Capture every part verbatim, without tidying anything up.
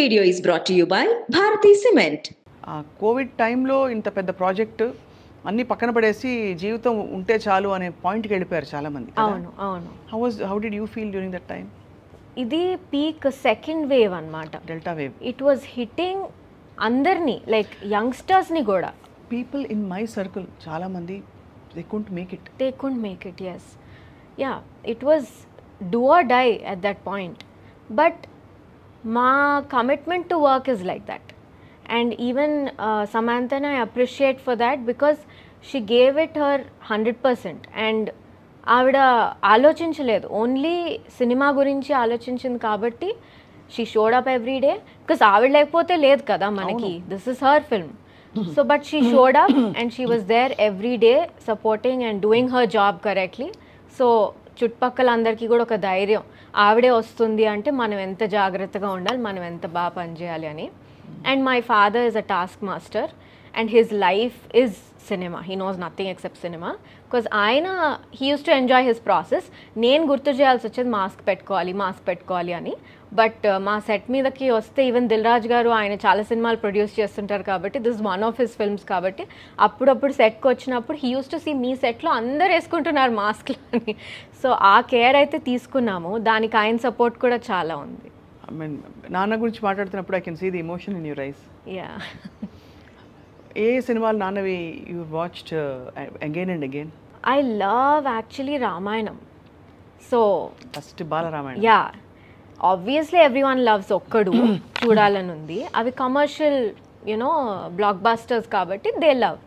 video is brought to you by Bharati Cement. Uh, COVID time lo inta pedda project anni pakkana padesi jeevitam unte chalu ane point ki ellipoyaru chaala mandi kada. Avunu avunu. How was how did you feel during that time? Idi peak second wave anamata. Delta wave. It was hitting andarni like youngsters ni goda. People in my circle chaala mandi they couldn't make it. They couldn't make it, yes. Yeah, it was do or die at that point. But my commitment to work is like that, and even uh, Samantha and I appreciate for that, because she gave it her one hundred percent and avida alochinchaledu, only cinema gurinchi alochinchin kabatti she showed up every day, because avida lekapothe led kada manaki, this is her film. So but she showed up and she was there every day supporting and doing her job correctly. So చుట్టుపక్కల అందరికీ కూడా ఒక ధైర్యం, ఆవిడే వస్తుంది అంటే మనం ఎంత జాగ్రత్తగా ఉండాలి, మనం ఎంత బాగా పనిచేయాలి అని. And my father is a task master and his life is cinema, he knows nothing except cinema, because ఆయన he use to enjoy his process. నేను గుర్తు చేయాల్సి వచ్చేది మాస్క్ పెట్టుకోవాలి మాస్క్ పెట్టుకోవాలి అని. బట్ మా సెట్ మీదకి వస్తే ఈవెన్ దిల్రాజ్ గారు ఆయన చాలా సినిమాలు ప్రొడ్యూస్ చేస్తుంటారు కాబట్టి, this one of his films కాబట్టి, అప్పుడప్పుడు సెట్కి వచ్చినప్పుడు he use to see me సెట్లో అందరు వేసుకుంటున్నారు మాస్క్లు అని. సో ఆ కేర్ అయితే తీసుకున్నాము, దానికి ఆయన సపోర్ట్ కూడా చాలా ఉంది. I mean, నాన్న గురించి మాట్లాడుతున్నప్పుడు I can see the emotion in your eyes. Yeah. ఏ సినిమాలు నాన్నవి you watched again and again? I love actually Ramayanam. So first Balaramayanam. Yeah. Obviously everyone loves Okkadu Choodalani Undi. అవి కమర్షియల్ యునో బ్లాక్ బాస్టర్స్ కాబట్టి they love.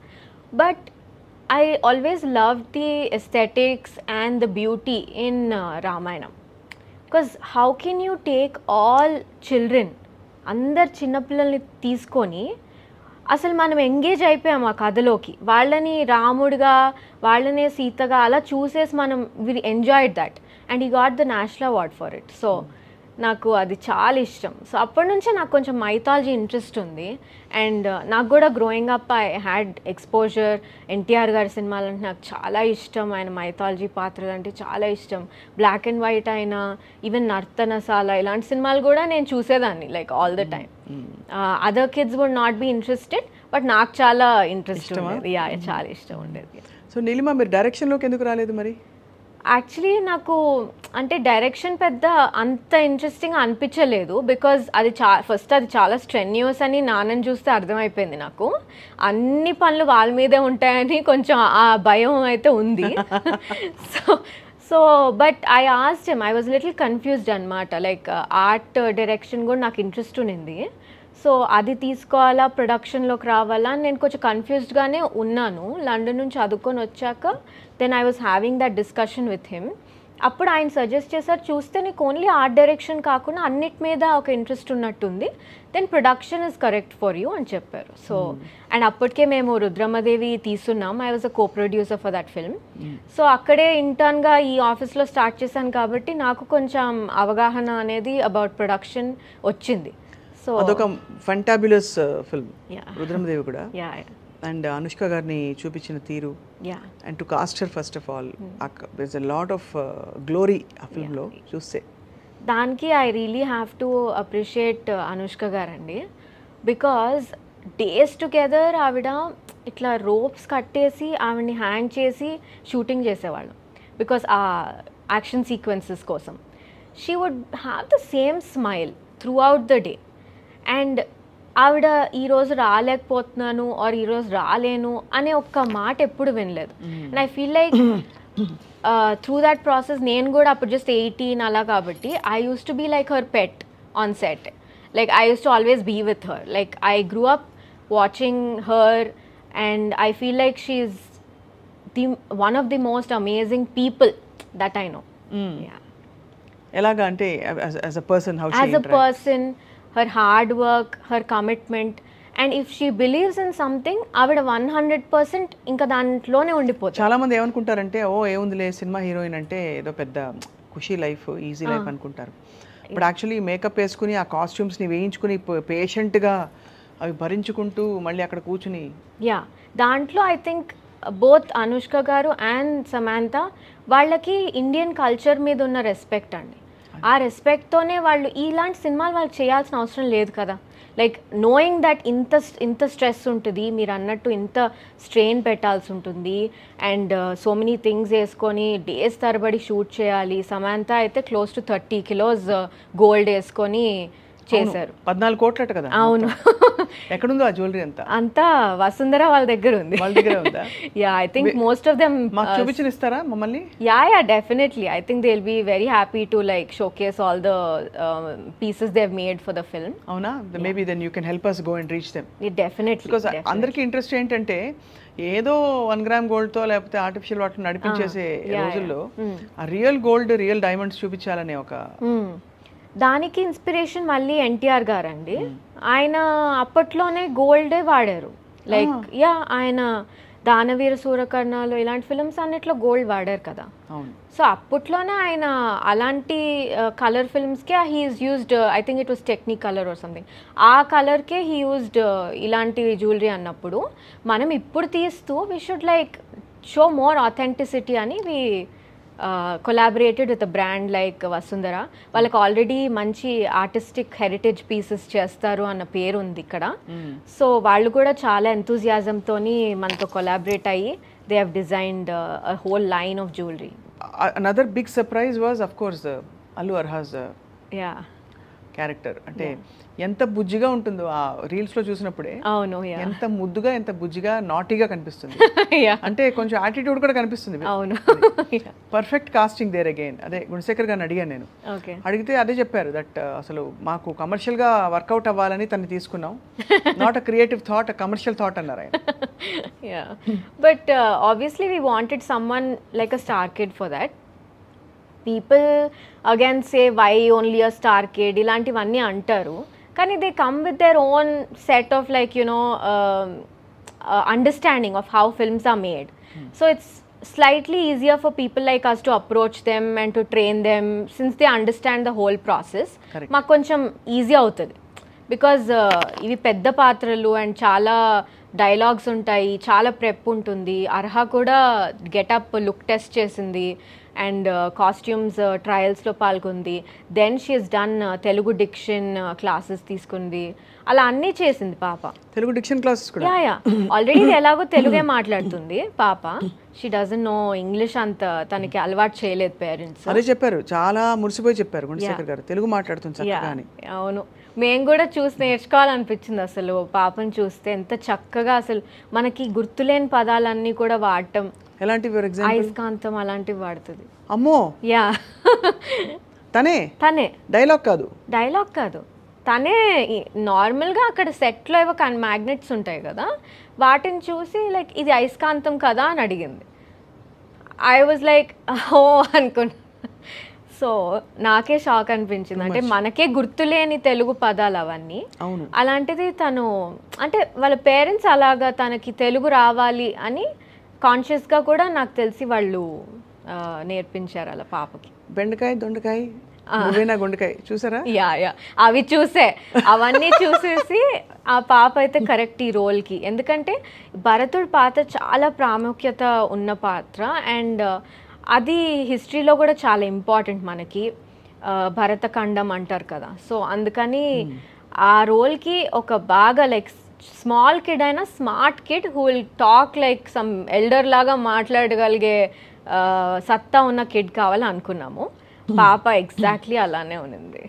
But I always love the aesthetics and the beauty in Ramayanam. Because how can you take all children, అందరు చిన్నపిల్లల్ని తీసుకొని అసలు మనం engage అయిపోయాము ఆ కథలోకి, వాళ్ళని రాముడిగా వాళ్ళనే సీతగా అలా చూసేసి మనం we enjoyed that and he got the national award for it. So నాకు అది చాలా ఇష్టం. సో అప్పటి నుంచే నాకు కొంచెం మైథాలజీ ఇంట్రెస్ట్ ఉంది. అండ్ నాకు కూడా growing up I had exposure. NTR గారి సినిమాలు అంటే నాకు చాలా ఇష్టం, ఆయన మైథాలజీ పాత్రలు అంటే చాలా ఇష్టం. బ్లాక్ అండ్ వైట్ అయినా ఈవెన్ నర్తనశాల ఇలాంటి సినిమాలు కూడా నేను చూసేదాన్ని like all the time. Other kids would not be interested, but నాకు చాలా ఇంట్రెస్ట్ ఉండేది, చాలా ఇష్టం ఉండేది. సో నీలిమా, మీరు డైరెక్షన్లోకి ఎందుకు రాలేదు మరి? యాక్చువల్లీ నాకు అంటే డైరెక్షన్ పెద్ద అంత ఇంట్రెస్టింగ్ అనిపించలేదు, బికాజ్ అది చా ఫస్ట్ అది చాలా స్ట్రెన్యూస్ అని నాన్నని చూస్తే అర్థమైపోయింది నాకు. అన్ని పనులు వాళ్ళ మీదే ఉంటాయని కొంచెం ఆ భయం అయితే ఉంది. So so but I asked him, I was little confused అన్నమాట. లైక్ ఆర్ట్ డైరెక్షన్ కూడా నాకు ఇంట్రెస్ట్ ఉన్నింది, సో అది తీసుకోవాలా ప్రొడక్షన్లోకి రావాలా అని నేను కొంచెం కన్ఫ్యూజ్డ్గానే ఉన్నాను. లండన్ నుంచి చదువుకొని వచ్చాక then I was having that discussion with him. అప్పుడు ఆయన సజెస్ట్ చేశారు, చూస్తే నీకు ఓన్లీ ఆర్ట్ డైరెక్షన్ కాకుండా అన్నిటి మీద ఒక ఇంట్రెస్ట్ ఉన్నట్టుంది, then production is correct for you అని చెప్పారు. సో అండ్ అప్పటికే మేము రుద్రమదేవి తీసుకున్నాం, I was a co producer for that film. So అక్కడే ఇంటర్న్గా ఈ ఆఫీస్లో స్టార్ట్ చేశాను కాబట్టి నాకు కొంచెం అవగాహన అనేది అబౌట్ ప్రొడక్షన్ వచ్చింది. సో అదొక ఫెంటాబులస్ ఫిల్మ్ రుద్రమ్ దేవకుడా, అండ్ అనుష్క గారిని చూపించిన తీరు, and to castor first of all there's a lot of glory ఆ ఫిల్మ్లో చూస్తే. దానికి I really have to appreciate Anushka గారండి, బికాజ్ డేస్ టుగెదర్ ఆవిడ ఇట్లా రోప్స్ కట్టేసి ఆవిడని హ్యాంగ్ చేసి షూటింగ్ చేసేవాళ్ళం, బికాజ్ ఆ యాక్షన్ సీక్వెన్సెస్ కోసం. She would have the same smile throughout the day. And ఆవిడ ఈరోజు రాలేకపోతున్నాను ఆర్ ఈరోజు రాలేను అనే ఒక్క మాట ఎప్పుడు వినలేదు. And I feel like through that process నేను కూడా అప్పుడు జస్ట్ ఎయిటీన్ అలా కాబట్టి I use to be like her pet on set. Like I use to always be with her, like I grew up watching her and I feel like she is the one of the most amazing people that I know. ఎలాగా అంటే as a person, how she interacts. As a person, her hard work, her commitment, and if she believes in something, avida one hundred percent inka dantlone undipotha. Chaala mandi em anukuntarante, oh em undile cinema heroine ante edo pedda kushi life easy life anukuntaru. But actually makeup eskuni aa costumes ni veinchukuni patient ga avi bharinchukuntu malli akkada kuchuni. Yeah, dantlo I think both Anushka garu and Samantha vallaki Indian culture meeda unna respect andi. ఆ రెస్పెక్ట్తోనే వాళ్ళు ఇలాంటి సినిమాలు వాళ్ళు చేయాల్సిన అవసరం లేదు కదా. Like knowing that ఇంత ఇంత స్ట్రెస్ ఉంటుంది, మీరు అన్నట్టు ఇంత స్ట్రెయిన్ పెట్టాల్సి ఉంటుంది, అండ్ సో మెనీ థింగ్స్ వేసుకొని డేస్ తరబడి షూట్ చేయాలి. సమంత అయితే close to thirty kilos gold వేసుకొని చేశారు. పద్నాలుగు కోట్లట కదా. అవును. ఎక్కడుందో ఆ జ్యువెలరీ అంతా? అంతా వసుంధర వాళ్ళ దగ్గర ఉంది. వాళ్ళ దగ్గర ఉందా? Yeah, I think most of them. మాకు చూపించిన ఇస్తారా మమ్మల్ని? Yeah yeah, definitely. I think they will be very happy to like showcase all the pieces they have made for the film. అవునా? Maybe then you can help us go and reach them. Definitely. Because అందరికీ interest ఏంటంటే ఏదో one gram gold తో లేకపోతే artificial water నడిపించేసే రోజుల్లో ఆ real gold real diamonds చూపించాలనే ఒక దానికి ఇన్స్పిరేషన్ మళ్ళీ ఎన్టీఆర్ గారు అండి. ఆయన అప్పట్లోనే గోల్డే వాడారు. లైక్ యా, ఆయన దానవీర సూరకర్ణాలు ఇలాంటి ఫిల్మ్స్ అన్నిట్లో గోల్డ్ వాడారు కదా. సో అప్పట్లోనే ఆయన అలాంటి కలర్ ఫిల్మ్స్కే he's used, I think it was technique colour or something, ఆ కలర్కే హీ యూజ్డ్ ఇలాంటి జ్యువెలరీ. అన్నప్పుడు మనం ఇప్పుడు తీస్తూ we should like show more authenticity అని we Uh, collaborated with a brand like Vasundhara. వాళ్ళకి ఆల్రెడీ మంచి ఆర్టిస్టిక్ హెరిటేజ్ పీసెస్ చేస్తారు అన్న పేరు ఉంది ఇక్కడ. సో వాళ్ళు కూడా చాలా ఎంతూజియాజంతో మనతో కొలాబరేట్ అయ్యి they have designed a whole line of jewellery. Another big surprise was of course Allu Arha's yeah character. అంటే ఎంత బుజ్జిగా ఉంటుందో ఆ రీల్స్ లో చూసినప్పుడే. అవును, ఎంత ముద్దుగా ఎంత బుజ్జిగా నాటీగా కనిపిస్తుంది, అంటే కొంచెం యాటిట్యూడ్ కూడా కనిపిస్తుంది. అవును, పర్ఫెక్ట్ కాస్టింగ్ దేర్ అగైన్. అదే గుణశేఖర్ గారిని అడిగాను నేను. అడిగితే అదే చెప్పారు, దట్ అసలు మాకు కమర్షియల్ గా వర్కౌట్ అవ్వాలని తను తీసుకున్నాం, not a creative thought, commercial thought అన్నారు ఆయన. But obviously we wanted someone like a star kid for that. People again say why only a star kid ఇలాంటివన్నీ అంటారు, కానీ they come with their own set of like you know understanding of how films are made. So it's slightly easier for people like us to approach them and to train them since they understand the whole process. మాకు కొంచెం easy అవుతుంది because ఇవి పెద్ద పాత్రలు and చాలా dialogues ఉంటాయి, చాలా prep ఉంటుంది. అర్హా కూడా గెటప్ లుక్ టెస్ట్ చేసింది అండ్ కాస్ట్యూమ్స్ ట్రయల్స్లో పాల్గొంది. Then she is done Telugu diction classes తీసుకుంది, అలా అన్నీ చేసింది పాప. తెలుగు డిక్షన్ క్లాసెస్ కూడా? యా, ఆల్రెడీ ఎలాగో తెలుగే మాట్లాడుతుంది పాప. షీ డజంట్ నో ఇంగ్లీష్, అంత తనకి అలవాటు చేయలేదు పేరెంట్స్. అదే చెప్పారు, చాలా మురిసిపోయి చెప్పారు గుణశేఖర్ గారు, తెలుగు మాట్లాడుతుంది చక్కగా అని. అవును, మేము కూడా చూసి నేర్చుకోవాలనిపించింది అసలు పాపను చూస్తే. ఎంత చక్కగా అసలు మనకి గుర్తులేని పదాలన్నీ కూడా వాడటం. ఎలాంటివి? ఫర్ ఎగ్జాంపుల్ ఐస్కాంతం అలాంటివి వాడుతుంది. అమ్మో, యా, తనే తనే డైలాగ్ కాదు డైలాగ్ కాదు తనే నార్మల్గా అక్కడ సెట్లో ఏవో కానీ మ్యాగ్నెట్స్ ఉంటాయి కదా, వాటిని చూసి లైక్ ఇది ఐస్కాంతం కదా అని అడిగింది. ఐ వాజ్ లైక్ హో అనుకున్నా. సో నాకే షాక్ అనిపించింది, అంటే మనకే గుర్తులేని తెలుగు పదాలు అవన్నీ. అలాంటిది తను, అంటే వాళ్ళ పేరెంట్స్ అలాగా తనకి తెలుగు రావాలి అని కాన్షియస్గా కూడా నాకు తెలిసి వాళ్ళు నేర్పించారు అలా పాపకి. బెండకాయ దొండకాయ గుండకాయ చూసారా? యా యా, అవి చూసే అవన్నీ చూసేసి ఆ పాప అయితే కరెక్ట్ ఈ రోల్కి. ఎందుకంటే భరతుడి పాత్ర చాలా ప్రాముఖ్యత ఉన్న పాత్ర అండ్ అది హిస్టరీలో కూడా చాలా ఇంపార్టెంట్. మనకి భరతఖండం అంటారు కదా, సో అందుకని ఆ రోల్కి ఒక బాగా లైక్ స్మాల్ కిడ్ అయినా smart kid who will talk like some elder లాగా మాట్లాడగలిగే సత్తా ఉన్న కిడ్ కావాలని అనుకున్నాము. పాప ఎగ్జాక్ట్లీ అలానే ఉంది.